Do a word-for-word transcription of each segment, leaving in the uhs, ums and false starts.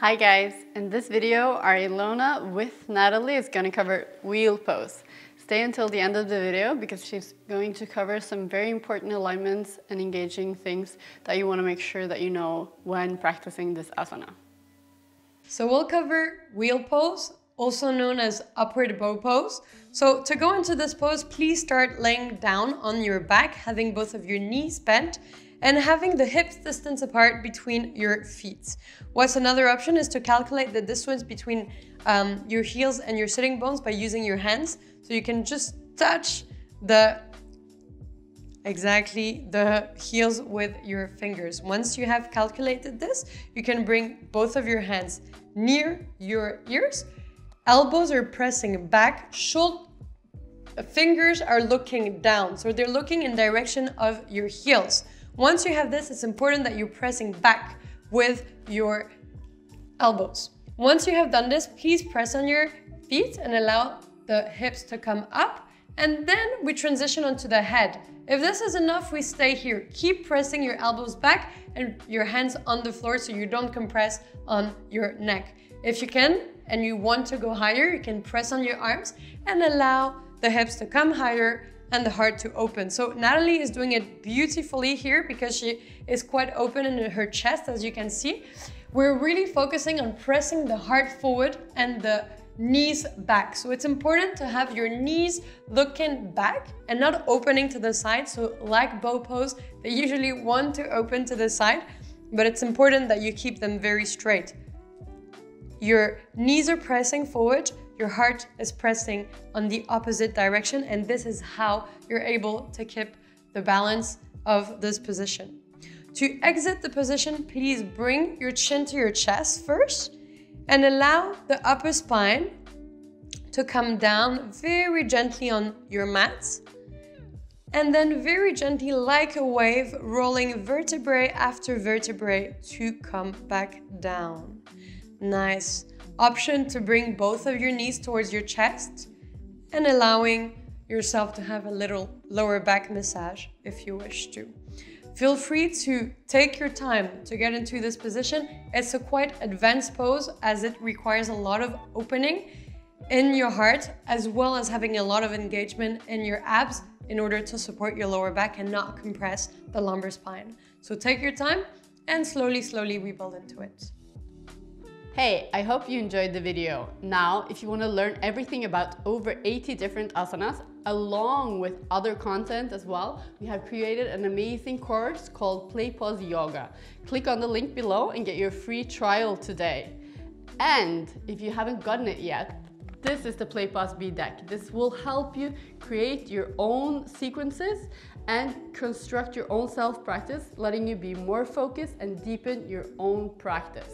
Hi guys, in this video Arilona with Natalie is going to cover wheel pose. Stay until the end of the video because she's going to cover some very important alignments and engaging things that you want to make sure that you know when practicing this asana. So we'll cover wheel pose, also known as upward bow pose. So to go into this pose, please start laying down on your back, having both of your knees bent and having the hips distance apart between your feet. What's another option is to calculate the distance between um, your heels and your sitting bones by using your hands. So you can just touch the, exactly, the heels with your fingers. Once you have calculated this, you can bring both of your hands near your ears. Elbows are pressing back, shoulder fingers are looking down. So they're looking in direction of your heels. Once you have this, it's important that you're pressing back with your elbows. Once you have done this, please press on your feet and allow the hips to come up. And then we transition onto the head. If this is enough, we stay here. Keep pressing your elbows back and your hands on the floor so you don't compress on your neck. If you can and you want to go higher, you can press on your arms and allow the hips to come higher and the heart to open. So Natalie is doing it beautifully here because she is quite open in her chest, as you can see. We're really focusing on pressing the heart forward and the knees back. So it's important to have your knees looking back and not opening to the side. So like bow pose, they usually want to open to the side, but it's important that you keep them very straight. Your knees are pressing forward, your heart is pressing on the opposite direction, and this is how you're able to keep the balance of this position. To exit the position, please bring your chin to your chest first and allow the upper spine to come down very gently on your mats, and then very gently, like a wave, rolling vertebrae after vertebrae to come back down. Nice. Option to bring both of your knees towards your chest and allowing yourself to have a little lower back massage if you wish to. Feel free to take your time to get into this position. It's a quite advanced pose as it requires a lot of opening in your heart as well as having a lot of engagement in your abs in order to support your lower back and not compress the lumbar spine. So take your time and slowly, slowly we build into it. Hey, I hope you enjoyed the video. Now, if you want to learn everything about over eighty different asanas, along with other content as well, we have created an amazing course called PlayPause Yoga. Click on the link below and get your free trial today. And if you haven't gotten it yet, this is the PlayPause B deck. This will help you create your own sequences and construct your own self-practice, letting you be more focused and deepen your own practice.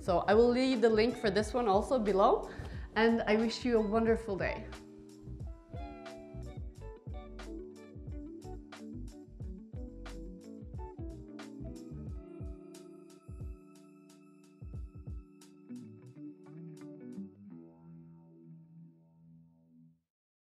So I will leave the link for this one also below, and I wish you a wonderful day.